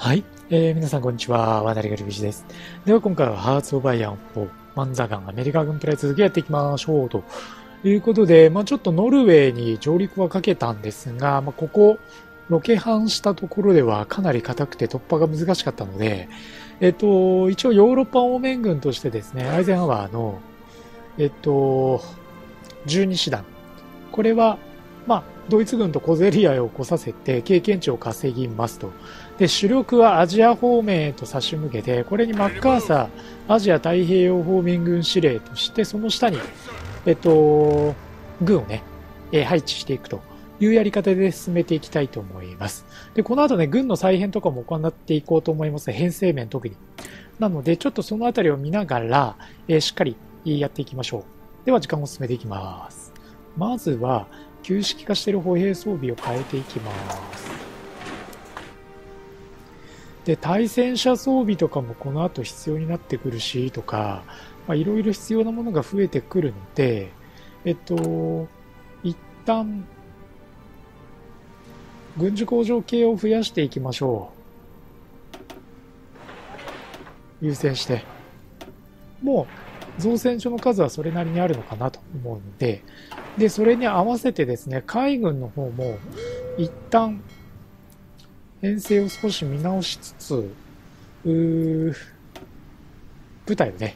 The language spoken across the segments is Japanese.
はい、皆さんこんにちは、ワナリガルビジです。では今回はハーツ・オブ・アイアン4、マンザガン、アメリカ軍プライ続きやっていきましょうということで、ちょっとノルウェーに上陸はかけたんですが、ここ、ロケハンしたところではかなり硬くて突破が難しかったので、一応ヨーロッパ方面軍としてですね、アイゼンハワーの、12師団。これは、ドイツ軍と小競り合いを起こさせて経験値を稼ぎますと。で、主力はアジア方面へと差し向けて、これにマッカーサーアジア太平洋方面軍司令として、その下に、軍をね、配置していくというやり方で進めていきたいと思います。で、この後ね、軍の再編とかも行っていこうと思います。編成面特に。なので、ちょっとそのあたりを見ながら、しっかりやっていきましょう。では、時間を進めていきます。まずは、旧式化している歩兵装備を変えていきます。で、対戦車装備とかもこの後必要になってくるし、とか、いろいろ必要なものが増えてくるので、一旦、軍需工場系を増やしていきましょう。優先して。もう、造船所の数はそれなりにあるのかなと思うので、で、それに合わせてですね、海軍の方も、一旦、編成を少し見直しつつ、部隊をね、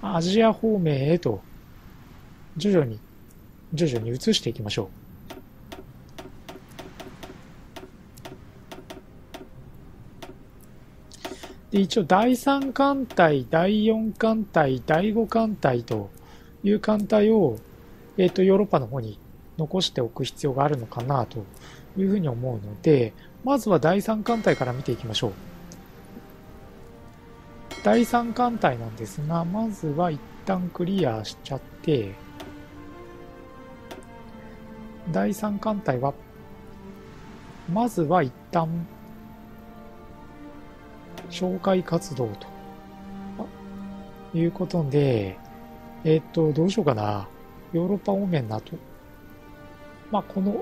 アジア方面へと、徐々に移していきましょう。で、一応、第3艦隊、第4艦隊、第5艦隊という艦隊を、ヨーロッパの方に残しておく必要があるのかなというふうに思うので、まずは第3艦隊から見ていきましょう。第3艦隊なんですが、まずは一旦クリアしちゃって、第3艦隊は、まずは一旦、紹介活動ということで、どうしようかな。ヨーロッパ方面だと。この、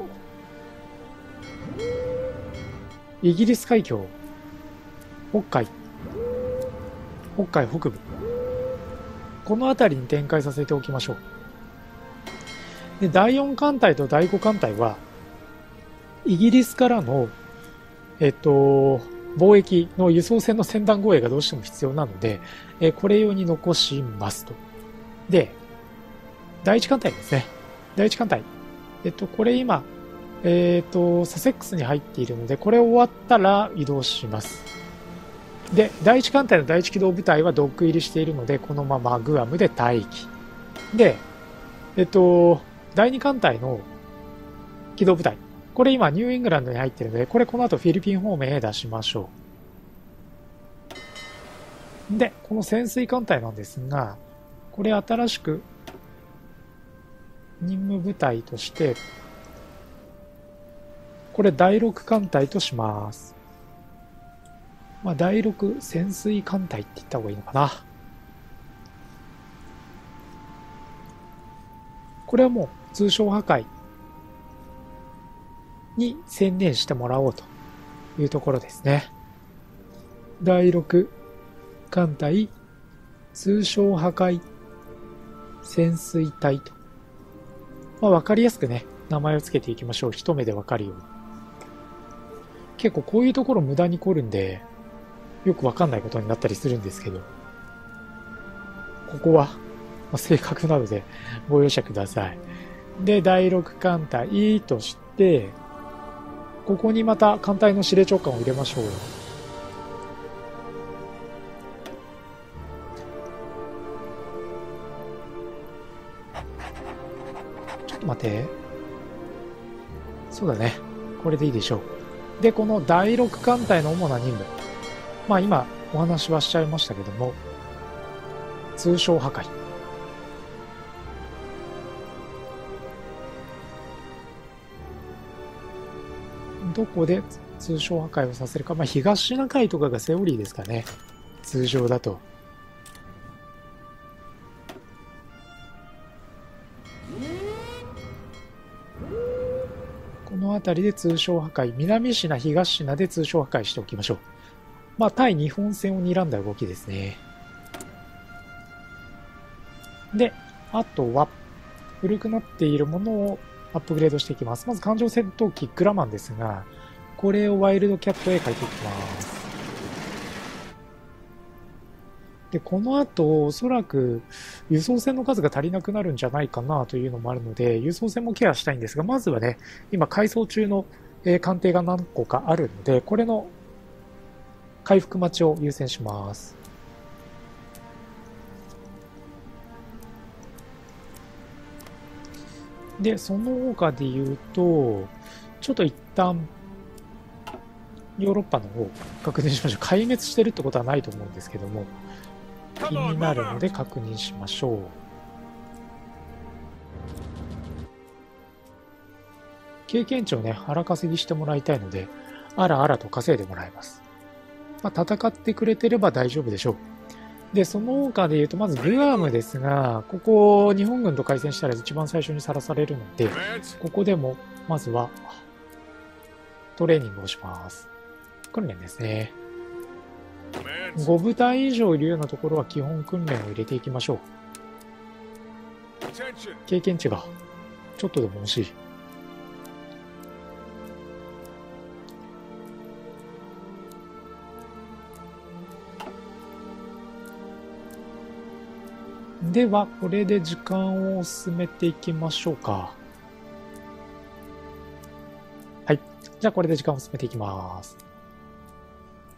イギリス海峡、北海北部。この辺りに展開させておきましょう。で、第4艦隊と第5艦隊は、イギリスからの、貿易の輸送船の船団護衛がどうしても必要なので、これ用に残しますと。で、第1艦隊ですね。第1艦隊。これ今、サセックスに入っているので、これ終わったら移動します。で、第1艦隊の第1機動部隊はドック入りしているので、このままグアムで待機。で、第2艦隊の機動部隊。これ今、ニューイングランドに入っているので、これこの後フィリピン方面へ出しましょう。で、この潜水艦隊なんですが、これ新しく、任務部隊として、これ第6艦隊とします。第6潜水艦隊って言った方がいいのかな。これはもう通商破壊に専念してもらおうというところですね。第6艦隊通商破壊潜水隊と。わかりやすくね、名前をつけていきましょう。一目でわかるように。結構こういうところ無駄に凝るんで、よくわかんないことになったりするんですけど、ここは、正確なのでご容赦ください。で、第6艦隊として、ここにまた艦隊の司令長官を入れましょう。待て。そうだね。これでいいでしょう。で、この第6艦隊の主な任務。今お話はしちゃいましたけども、通商破壊。どこで通商破壊をさせるか。東シナ海とかがセオリーですかね。通常だと。辺りで通商破壊、南シナ、東シナで通商破壊しておきましょう。まあ、対日本戦を睨んだ動きですね。で、あとは、古くなっているものをアップグレードしていきます。まず、艦上戦闘機グラマンですが、これをワイルドキャットへ変えていきます。で、この後、おそらく輸送船の数が足りなくなるんじゃないかなというのもあるので、輸送船もケアしたいんですが、まずはね、今、改装中の艦艇が何個かあるので、これの回復待ちを優先します。で、その他で言うと、ちょっと一旦、ヨーロッパの方確認しましょう。壊滅してるってことはないと思うんですけども、気になるので確認しましょう。経験値をね、腹稼ぎしてもらいたいので、あらあらと稼いでもらいます。まあ、戦ってくれてれば大丈夫でしょう。で、その他で言うと、まずグアムですが、ここ、日本軍と開戦したら一番最初にさらされるので、ここでも、まずは、トレーニングをします。訓練ですね。5部隊以上いるようなところは基本訓練を入れていきましょう。経験値がちょっとでも欲しい。では、これで時間を進めていきましょうか。はい。じゃあ、これで時間を進めていきます。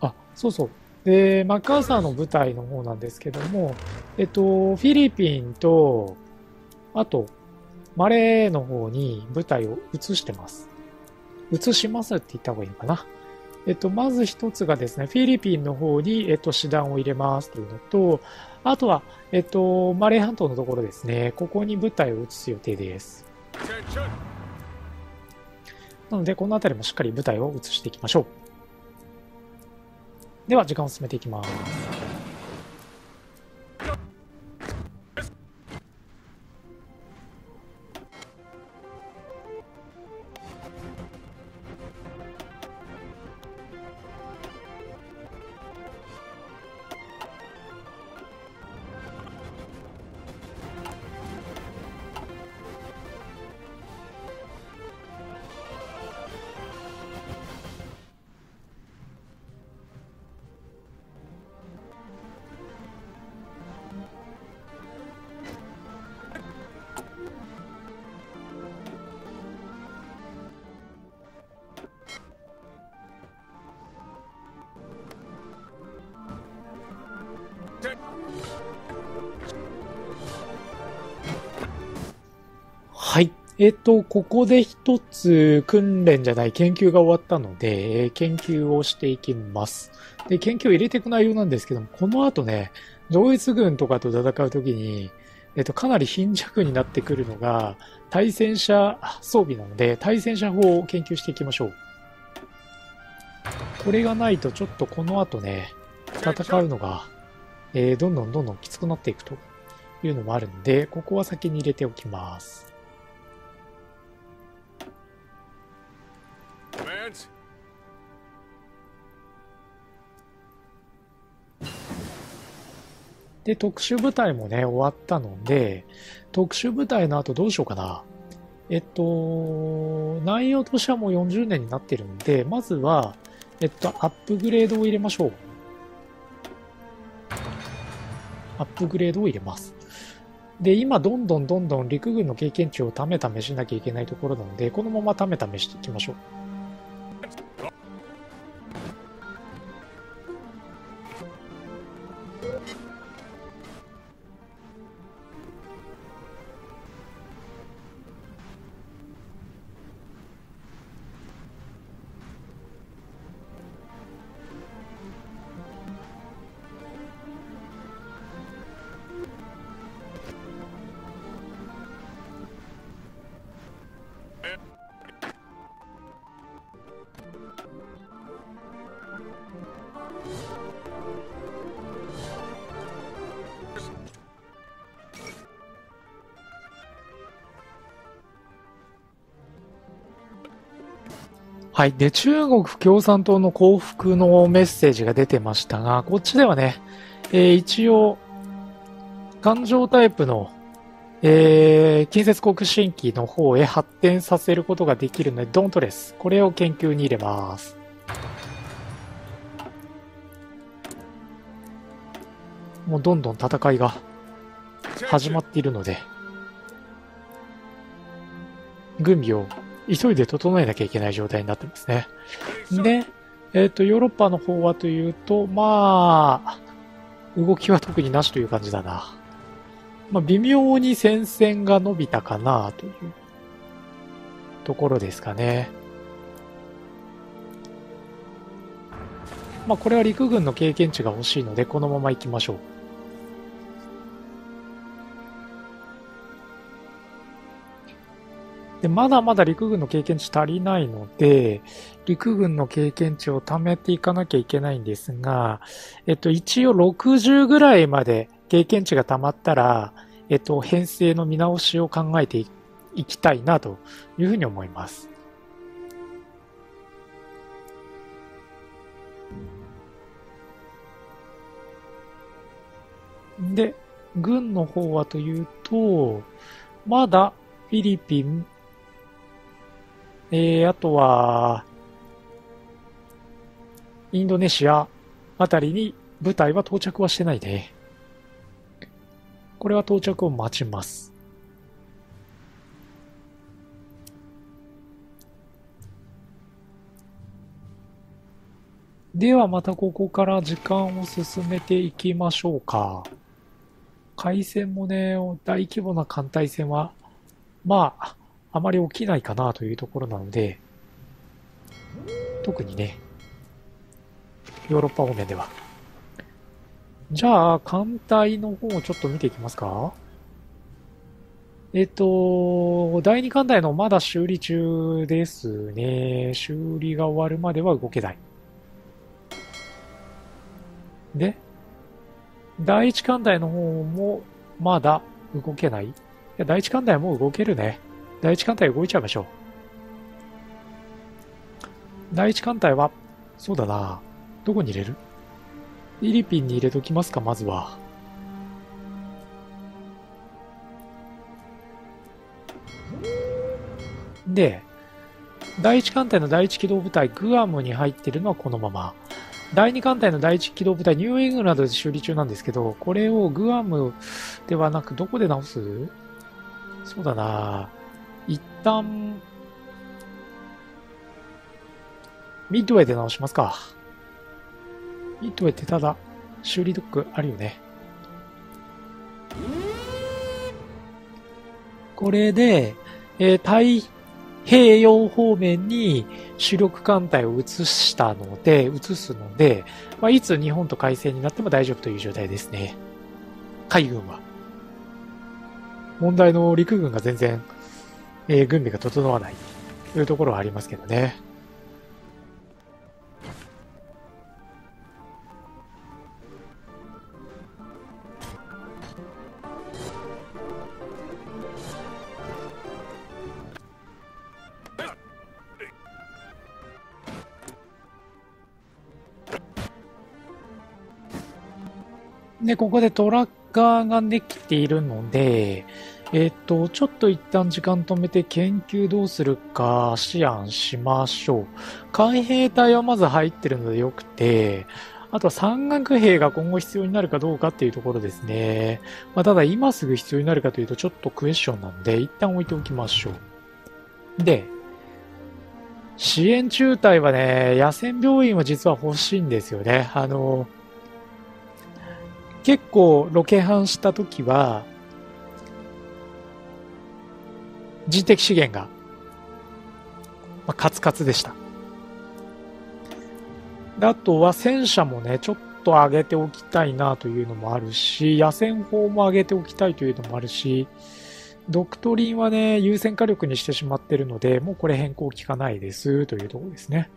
あ、そうそう。で、マッカーサーの部隊の方なんですけども、フィリピンと、あと、マレーの方に部隊を移してます。移しますって言った方がいいのかな。まず一つがですね、フィリピンの方に、師団を入れますというのと、あとは、マレー半島のところですね、ここに部隊を移す予定です。なので、この辺りもしっかり部隊を移していきましょう。では、時間を進めていきます。はい。ここで一つ訓練じゃない研究が終わったので、研究をしていきます。で、研究を入れていく内容なんですけども、この後ね、ドイツ軍とかと戦うときに、かなり貧弱になってくるのが、対戦車装備なので、対戦車砲を研究していきましょう。これがないと、ちょっとこの後ね、戦うのが、どんどんきつくなっていくというのもあるんで、ここは先に入れておきます。で、特殊部隊もね、終わったので、特殊部隊の後どうしようかな。内容としてはもう40年になってるんで、まずは、アップグレードを入れましょう。アップグレードを入れます。で、今、どんどん陸軍の経験値をためためしなきゃいけないところなので、このままためためしていきましょう。はい。で、中国共産党の降伏のメッセージが出てましたが、こっちではね、一応、感情タイプの、近接国新機の方へ発展させることができるので、ドントレス。これを研究に入れます。もうどんどん戦いが始まっているので、軍備を急いで整えなきゃいけない状態になってますね。で、ヨーロッパの方はというと、まあ、動きは特になしという感じだな。まあ、微妙に戦線が伸びたかなというところですかね。まあ、これは陸軍の経験値が欲しいので、このまま行きましょう。で、まだまだ陸軍の経験値足りないので、陸軍の経験値を貯めていかなきゃいけないんですが、一応60ぐらいまで経験値が貯まったら、編成の見直しを考えていきたいなというふうに思います。で、軍の方はというと、まだフィリピン、あとは、インドネシアあたりに部隊は到着はしてないね。これは到着を待ちます。ではまたここから時間を進めていきましょうか。海戦もね、大規模な艦隊戦は、まあ、あまり起きないかなというところなので、特にね、ヨーロッパ方面では。じゃあ、艦隊の方をちょっと見ていきますか。第2艦隊のまだ修理中ですね。修理が終わるまでは動けない。で、第1艦隊の方もまだ動けない。第一艦隊もう動けるね。第一艦隊動いちゃいましょう。第一艦隊は、そうだな。どこに入れる？フィリピンに入れときますか、まずは。で、第一艦隊の第一機動部隊、グアムに入ってるのはこのまま。第2艦隊の第1機動部隊、ニューイングランドで修理中なんですけど、これをグアムではなく、どこで直す？そうだな、一旦、ミッドウェイで直しますか。ミッドウェイってただ、修理ドックあるよね。これで、太平洋方面に主力艦隊を移すので、まあ、いつ日本と海戦になっても大丈夫という状態ですね。海軍は。問題の陸軍が全然、軍備が整わないというところはありますけどね。で、ここでトラッカーができているので、ちょっと一旦時間止めて研究どうするか試案しましょう。海兵隊はまず入ってるのでよくて、あとは山岳兵が今後必要になるかどうかっていうところですね。まあ、ただ今すぐ必要になるかというとちょっとクエスチョンなので、一旦置いておきましょう。で、支援中隊はね、野戦病院は実は欲しいんですよね。結構ロケハンしたときは人的資源が、まあ、カツカツでした。で、あとは戦車もね、ちょっと上げておきたいなというのもあるし、野戦砲も上げておきたいというのもあるし、ドクトリンはね、優先火力にしてしまってるので、もうこれ変更効かないですというところですね。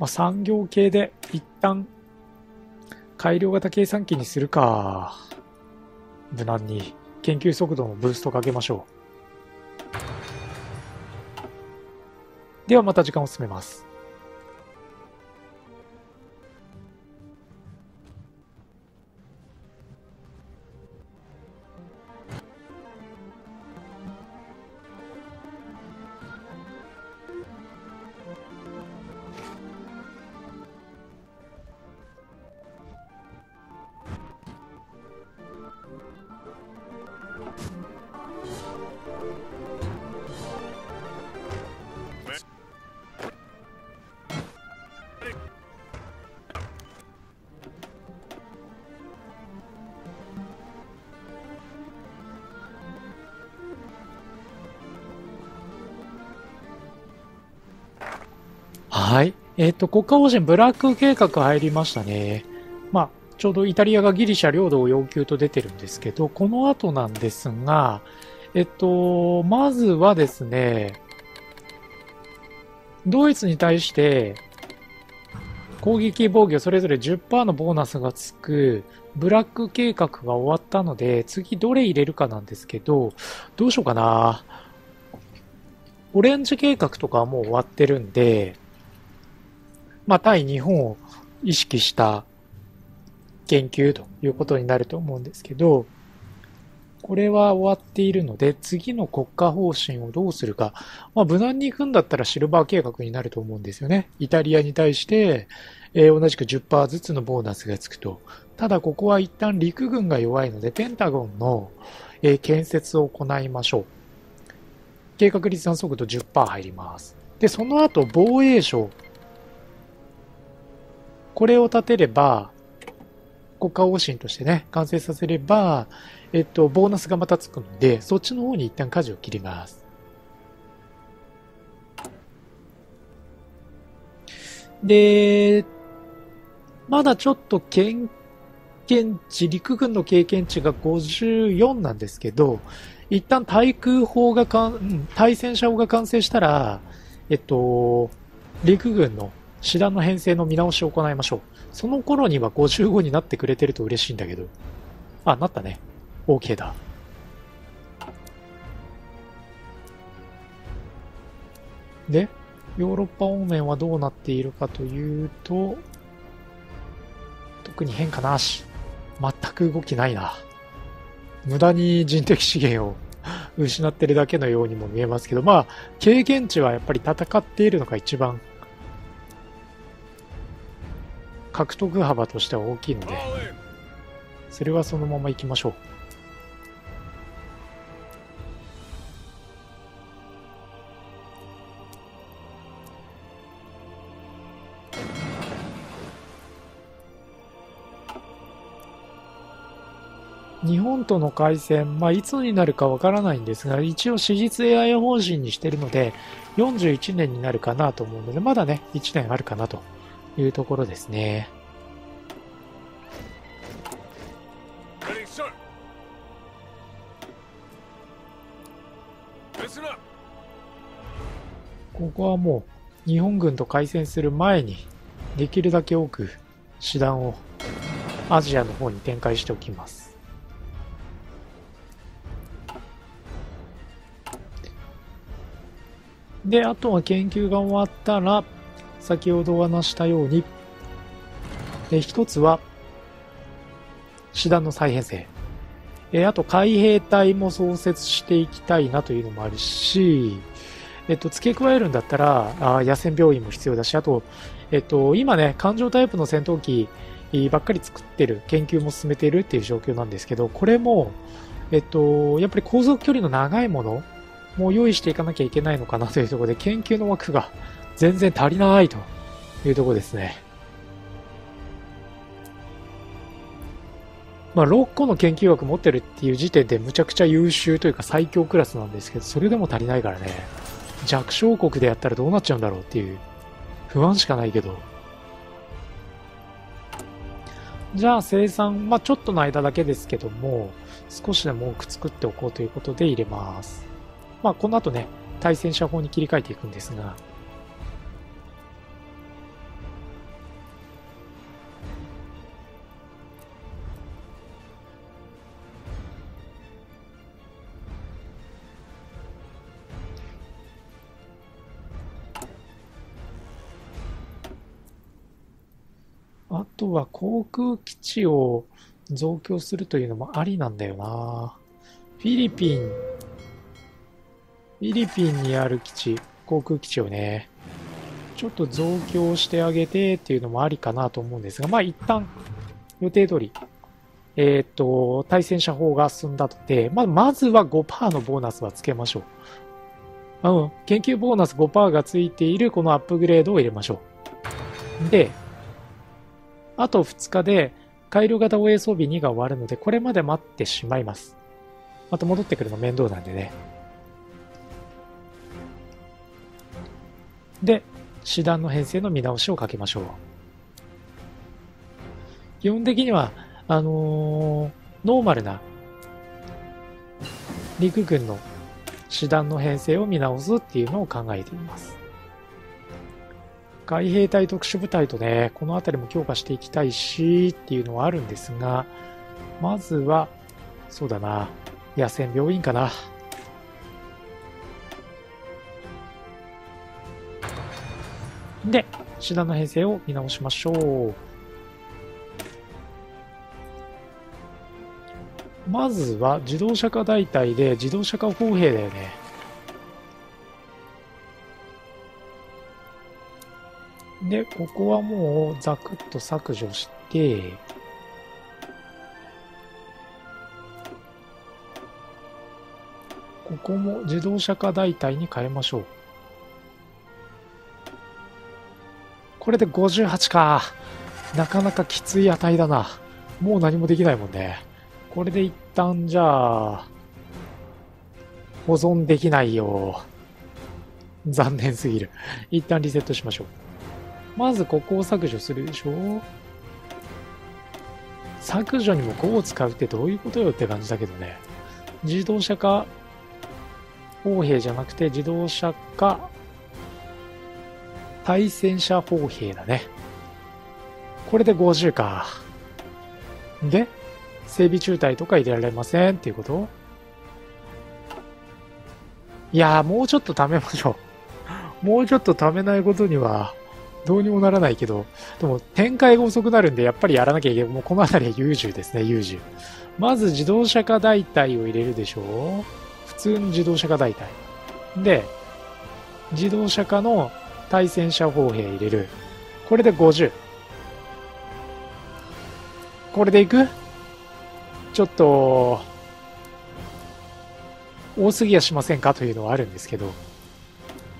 まあ、産業系で一旦改良型計算機にするか。無難に研究速度のブーストをかけましょう。ではまた時間を進めます。はい。国家方針ブラック計画入りましたね。まあ、ちょうどイタリアがギリシャ領土を要求と出てるんですけど、この後なんですが、まずはですね、ドイツに対して、攻撃防御それぞれ 10% のボーナスがつく、ブラック計画が終わったので、次どれ入れるかなんですけど、どうしようかな。オレンジ計画とかはもう終わってるんで、まあ、対日本を意識した研究ということになると思うんですけど、これは終わっているので、次の国家方針をどうするか。まあ、無難に行くんだったらシルバー計画になると思うんですよね。イタリアに対して、同じく 10% ずつのボーナスがつくと。ただ、ここは一旦陸軍が弱いので、ペンタゴンの、建設を行いましょう。計画立案速度 10% 入ります。で、その後、防衛省。これを立てれば、国家方針としてね、完成させれば、ボーナスがまたつくので、そっちの方に一旦舵を切ります。で、まだちょっと陸軍の経験値が54なんですけど、一旦対戦車法が完成したら、陸軍の師団の編成の見直しを行いましょう。その頃には55になってくれてると嬉しいんだけど。あ、なったね。OK だ。で、ヨーロッパ方面はどうなっているかというと、特に変化なし。全く動きないな。無駄に人的資源を失ってるだけのようにも見えますけど、まあ、経験値はやっぱり戦っているのが一番獲得幅としては大きいので、それはそのまま行きましょう。日本との開戦、まあ、いつになるかわからないんですが、一応、史実 AI 方針にしているので、41年になるかなと思うので、まだね、1年あるかなというところですね。ここはもう、日本軍と開戦する前に、できるだけ多く、師団を、アジアの方に展開しておきます。で、あとは研究が終わったら、先ほどお話したように、一つは、師団の再編成。あと、海兵隊も創設していきたいなというのもあるし、付け加えるんだったら、野戦病院も必要だし、あと、今ね、艦上タイプの戦闘機ばっかり作ってる、研究も進めているっていう状況なんですけど、これも、やっぱり航続距離の長いもの、もう用意していかなきゃいけないのかなというところで、研究の枠が全然足りないというところですね。まあ、6個の研究枠持ってるっていう時点でむちゃくちゃ優秀というか最強クラスなんですけど、それでも足りないからね。弱小国でやったらどうなっちゃうんだろうっていう不安しかないけど。じゃあ生産、まあ、ちょっとの間だけですけども、少しでも多く作っておこうということで入れます。まあ、この後ね、対戦車砲に切り替えていくんですが。あとは航空基地を増強するというのもありなんだよな。フィリピンにある基地、航空基地をね、ちょっと増強してあげてっていうのもありかなと思うんですが、まあ一旦予定通り、対戦車砲が進んだので、まずは 5% のボーナスはつけましょう。研究ボーナス 5% がついているこのアップグレードを入れましょう。で、あと2日で改良型防衛装備2が終わるので、これまで待ってしまいます。また戻ってくるの面倒なんでね。で、師団の編成の見直しをかけましょう。基本的にはノーマルな陸軍の師団の編成を見直すっていうのを考えています。海兵隊、特殊部隊とね、この辺りも強化していきたいしっていうのはあるんですが、まずはそうだな、野戦病院かな。で、師団の編成を見直しましょう。まずは自動車化大隊で自動車化砲兵だよね。で、ここはもうザクッと削除して、ここも自動車化大隊に変えましょう。これで58か。なかなかきつい値だな。もう何もできないもんね。これで一旦じゃあ、保存できないよ。残念すぎる。一旦リセットしましょう。まずここを削除するでしょ。削除にも5を使うってどういうことよって感じだけどね。自動車化砲兵じゃなくて自動車化対戦車砲兵だね。これで50か。で、整備中隊とか入れられませんっていうこと？いやー、もうちょっと貯めましょう。もうちょっと貯めないことにはどうにもならないけど、でも展開が遅くなるんでやっぱりやらなきゃいけない。もうこの辺りは優柔ですね、優柔。まず自動車化大隊を入れるでしょう。普通の自動車化大隊。で、自動車化の対戦車砲兵入れる。これで50。これでいく？ちょっと多すぎやしませんかというのはあるんですけど、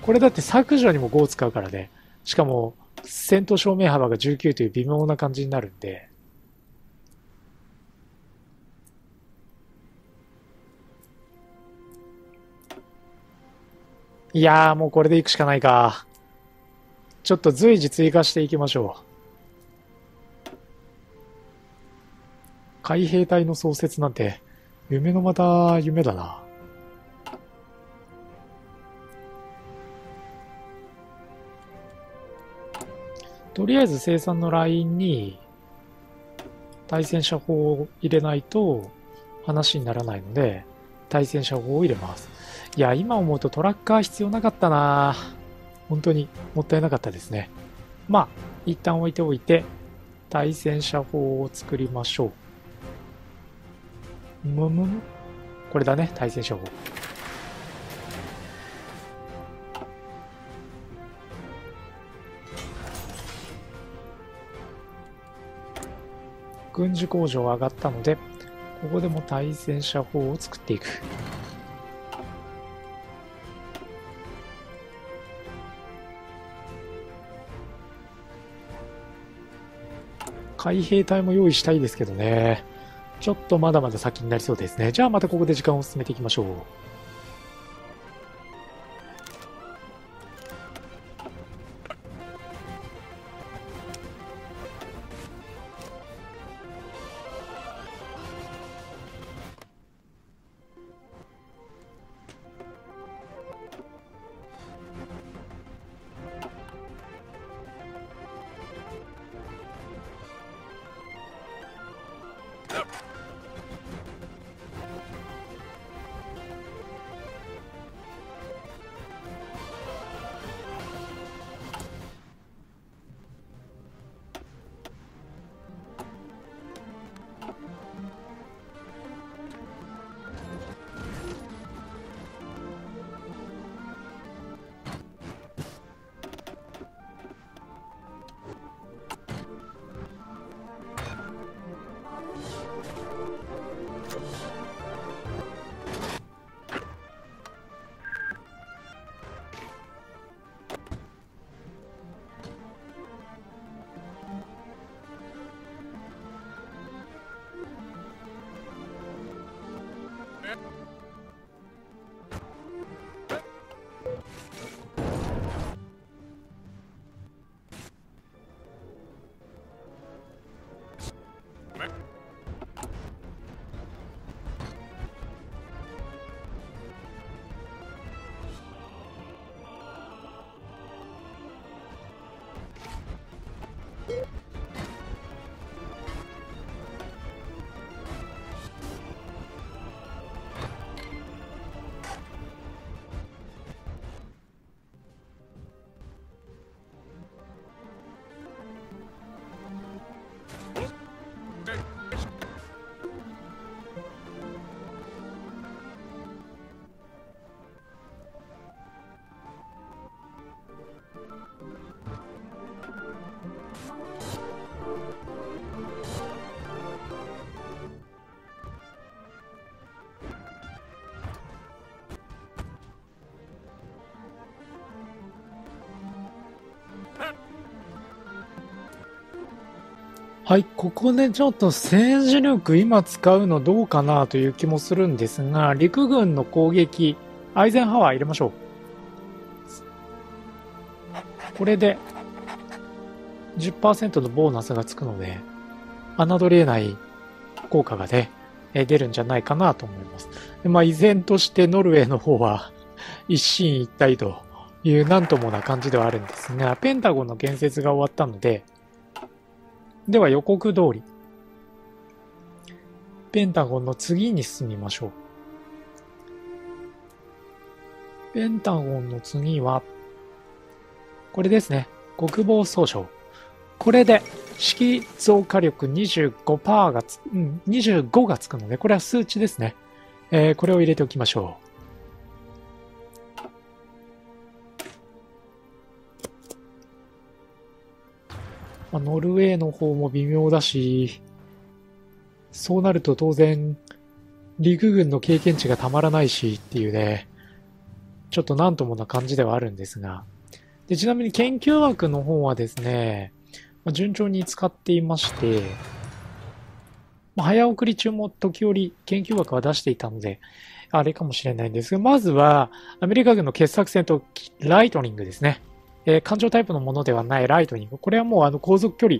これだって削除にも5を使うからね。しかも戦闘正面幅が19という微妙な感じになるんで、いやー、もうこれでいくしかないか。ちょっと随時追加していきましょう。海兵隊の創設なんて夢のまた夢だな。とりあえず生産のラインに対戦車砲を入れないと話にならないので、対戦車砲を入れます。いや、今思うとトラッカー必要なかったな。本当にもったいなかったですね。まあ、一旦置いておいて、対戦車砲を作りましょう。むむむ。これだね、対戦車砲。軍需工場上がったので、ここでも対戦車砲を作っていく。海兵隊も用意したいですけどね。ちょっとまだまだ先になりそうですね。じゃあまたここで時間を進めていきましょう。はい、ここでちょっと政治力今使うのどうかなという気もするんですが、陸軍の攻撃、アイゼンハワー入れましょう。これで 10% のボーナスがつくので、侮れない効果がね、出るんじゃないかなと思います。で、まあ依然としてノルウェーの方は一進一退というなんともな感じではあるんですが、ペンタゴンの建設が終わったので、では予告通り、ペンタゴンの次に進みましょう。ペンタゴンの次は、これですね。国防総省。これで、指揮増加力 25% がつ、25がつくので、これは数値ですね。これを入れておきましょう。まあ、ノルウェーの方も微妙だし、そうなると当然、陸軍の経験値がたまらないしっていうね、ちょっとなんともな感じではあるんですが。で、ちなみに研究枠の方はですね、まあ、順調に使っていまして、まあ、早送り中も時折研究枠は出していたので、あれかもしれないんですが、まずはアメリカ軍の傑作戦とライトニングですね。艦上タイプのものではないライトニング。これはもう航続距離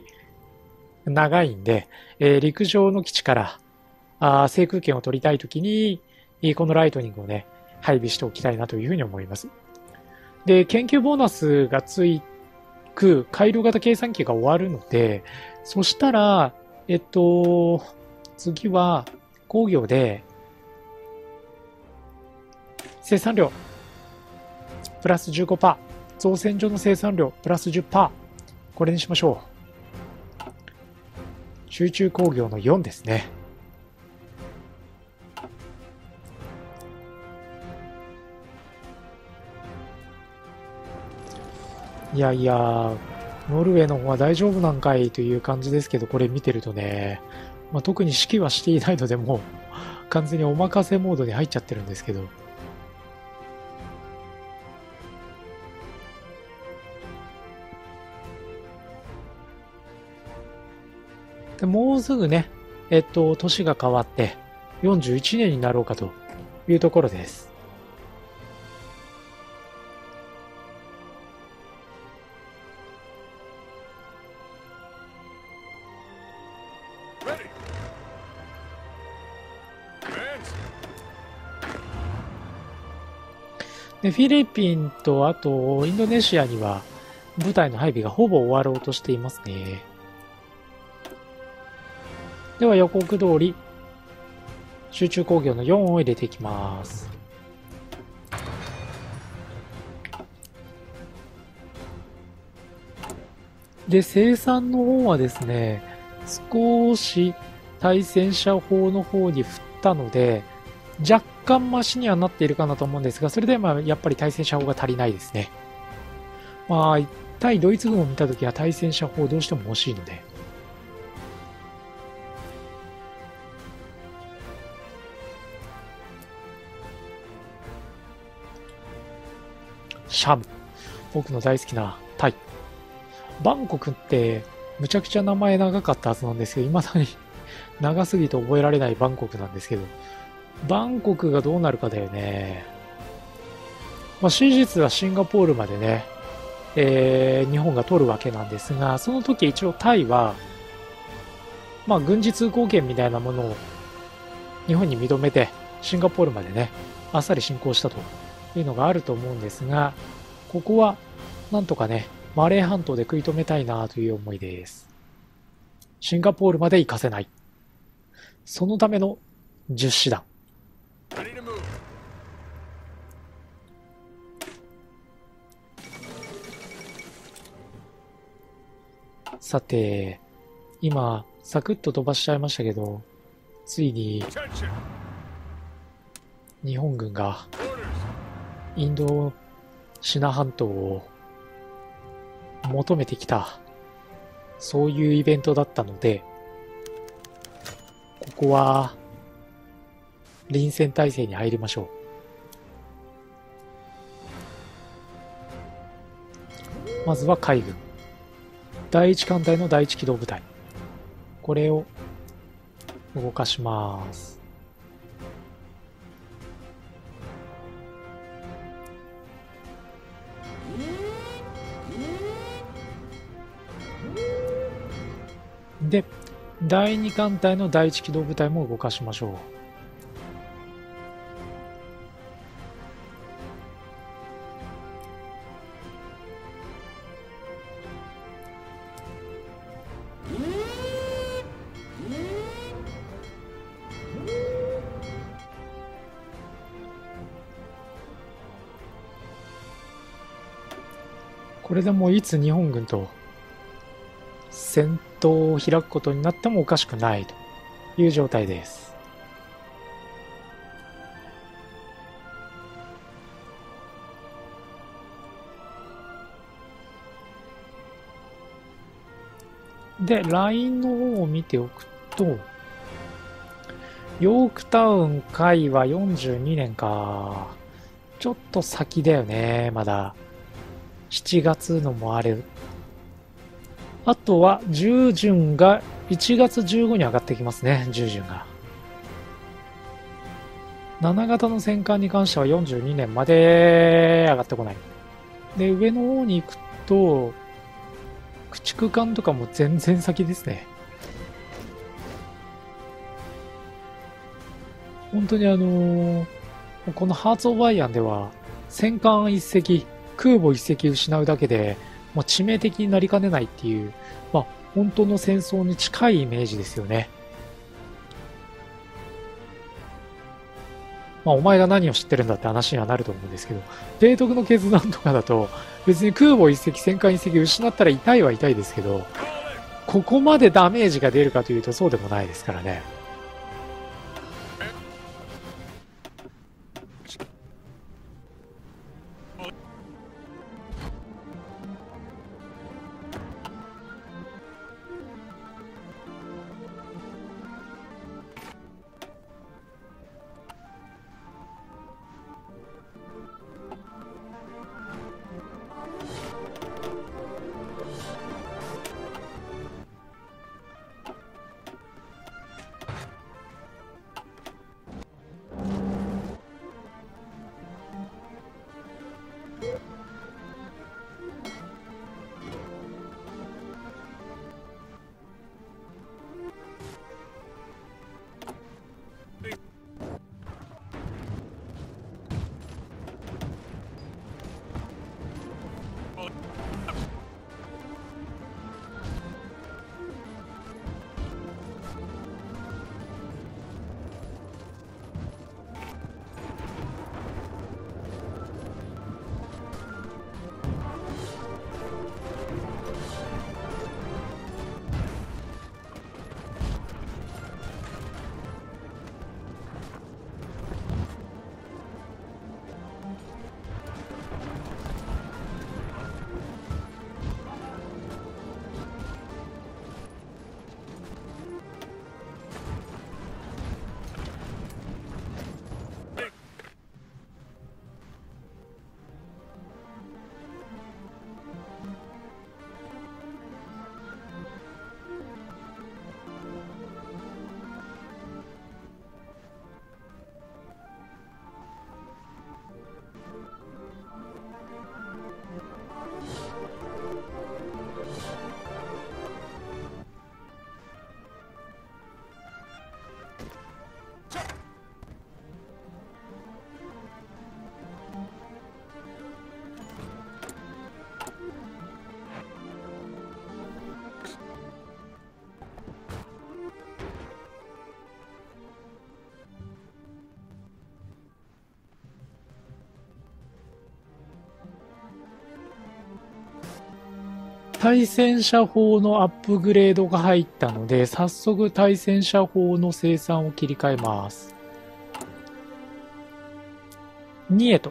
長いんで、陸上の基地から制空権を取りたいときに、このライトニングをね、配備しておきたいなというふうに思います。で、研究ボーナスがつく改良型計算機が終わるので、そしたら、次は工業で生産量プラス 15%。造船所の生産量プラス 10%、 これにしましょう。集中工業の4ですね。いやいや、ノルウェーの方は大丈夫なんかいという感じですけど、これ見てるとね、まあ、特に指揮はしていないので、もう完全にお任せモードに入っちゃってるんですけど。で、もうすぐね、年が変わって41年になろうかというところです。で、フィリピンとあとインドネシアには部隊の配備がほぼ終わろうとしていますね。では予告通り、集中工業の4を入れていきます。で、生産の方はですね、少し対戦車砲の方に振ったので、若干マシにはなっているかなと思うんですが、それでまあやっぱり対戦車砲が足りないですね。まあ、対ドイツ軍を見たときは対戦車砲どうしても欲しいので。シャム。僕の大好きなタイ。バンコクって、むちゃくちゃ名前長かったはずなんですけど、いまだに長すぎて覚えられないバンコクなんですけど、バンコクがどうなるかだよね。まあ、真実はシンガポールまでね、日本が取るわけなんですが、その時一応タイは、まあ、軍事通行権みたいなものを日本に認めて、シンガポールまでね、あっさり侵攻したと。いうのがあると思うんですが、ここはなんとかね、マレー半島で食い止めたいなという思いです。シンガポールまで行かせない。そのための10師団。さて、今、サクッと飛ばしちゃいましたけど、ついに、日本軍が、インドシナ半島を求めてきた、そういうイベントだったので、ここは臨戦態勢に入りましょう。まずは海軍第一艦隊の第一機動部隊、これを動かします。で、第2艦隊の第1機動部隊も動かしましょう。これでもういつ日本軍と戦闘を開くことになってもおかしくないという状態です。で、ラインの方を見ておくと、ヨークタウン海は42年か。ちょっと先だよね、まだ。7月のもあれ。あとは従順が1月15に上がってきますね。従順が7型の戦艦に関しては42年まで上がってこないで、上の方に行くと駆逐艦とかも全然先ですね。本当にこのハーツ・オブ・アイアンでは戦艦1隻空母1隻失うだけでもう致命的になりかねないっていう、まあ、本当の戦争に近いイメージですよね。まあ、お前が何を知ってるんだって話にはなると思うんですけど、提督の決断とかだと別に空母1隻戦艦1隻失ったら痛いは痛いですけど、ここまでダメージが出るかというとそうでもないですからね。対戦車砲のアップグレードが入ったので、早速対戦車砲の生産を切り替えます。2へと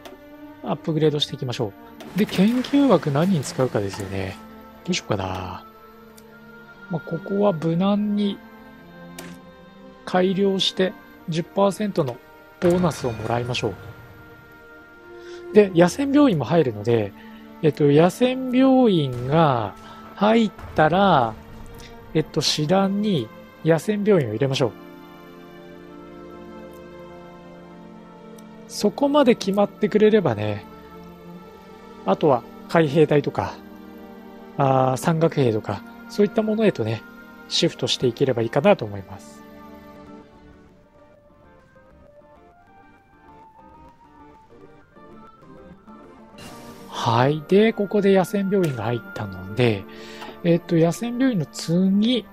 アップグレードしていきましょう。で、研究枠何に使うかですよね。どうしようかな。まあ、ここは無難に改良して 10% のボーナスをもらいましょう。で、野戦病院も入るので、野戦病院が入ったら、師団に野戦病院を入れましょう。そこまで決まってくれればね、あとは海兵隊とか、山岳兵とか、そういったものへとね、シフトしていければいいかなと思います。はい。で、ここで野戦病院が入ったので、野戦病院の次、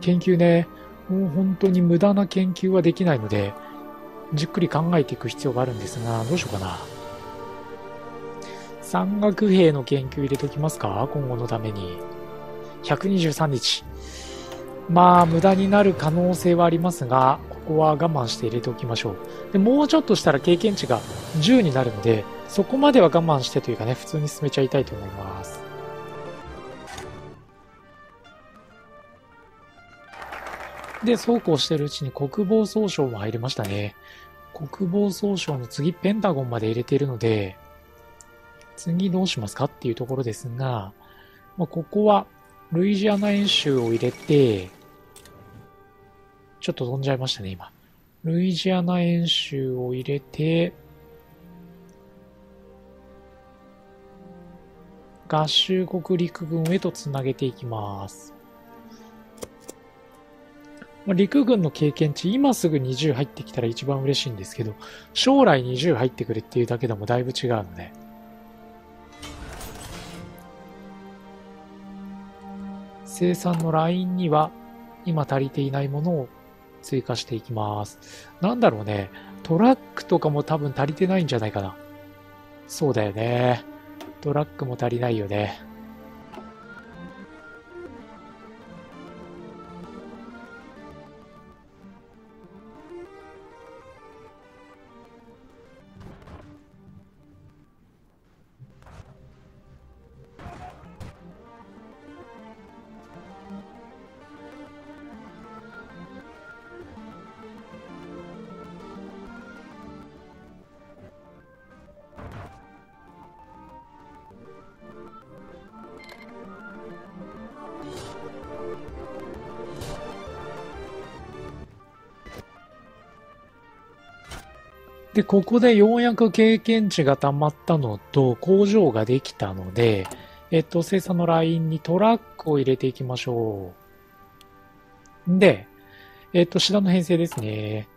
研究ね、もう本当に無駄な研究はできないので、じっくり考えていく必要があるんですが、どうしようかな。山岳兵の研究入れときますか、今後のために。123日。まあ、無駄になる可能性はありますが、ここは我慢して入れておきましょう。で、もうちょっとしたら経験値が10になるので、そこまでは我慢してというかね、普通に進めちゃいたいと思います。で、そうこうしているうちに国防総省も入りましたね。国防総省の次、ペンタゴンまで入れているので、次どうしますかっていうところですが、まあ、ここはルイジアナ演習を入れて、ちょっと飛んじゃいましたね、今。ルイジアナ演習を入れて、合衆国陸軍へとつなげていきます。陸軍の経験値、今すぐ20入ってきたら一番嬉しいんですけど、将来20入ってくれっていうだけでもだいぶ違うので。生産のラインには今足りていないものを追加していきます。なんだろうね。トラックとかも多分足りてないんじゃないかな。そうだよね。トラックも足りないよね。で、ここでようやく経験値が溜まったのと工場ができたので、生産のラインにトラックを入れていきましょう。で、師団の編成ですね。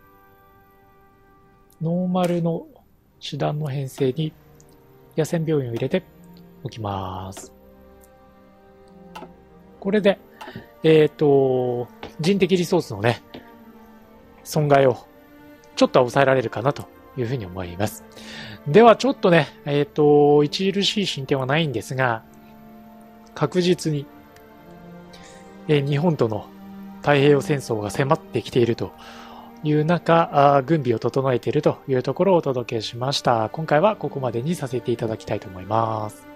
ノーマルの師団の編成に野戦病院を入れておきます。これで、人的リソースのね、損害をちょっとは抑えられるかなと。いうふうに思います。ではちょっとね、著しい進展はないんですが、確実に、日本との太平洋戦争が迫ってきているという中、軍備を整えているというところをお届けしました。今回はここまでにさせていただきたいと思います。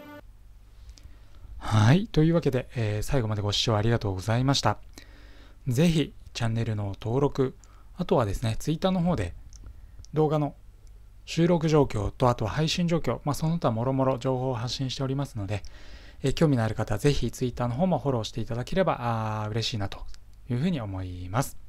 はい。というわけで、最後までご視聴ありがとうございました。ぜひ、チャンネルの登録、あとはですね、Twitter の方で動画の収録状況とあとは配信状況、その他もろもろ情報を発信しておりますので、興味のある方はぜひツイッターの方もフォローしていただければ嬉しいなというふうに思います。